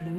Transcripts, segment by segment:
Blue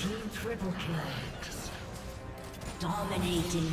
Team triple kill. Dominating.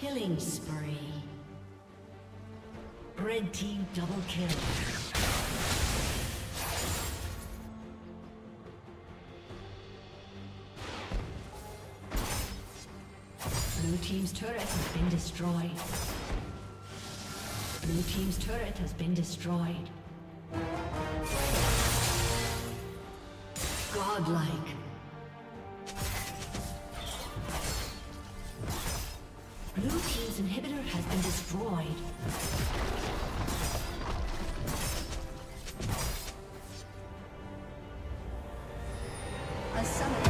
Killing spree. Red team double kill. Blue team's turret has been destroyed. Blue team's turret has been destroyed. Godlike. Blue team's inhibitor has been destroyed. A summoner